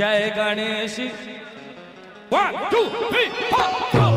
Jai Ganesh 1 2 3 4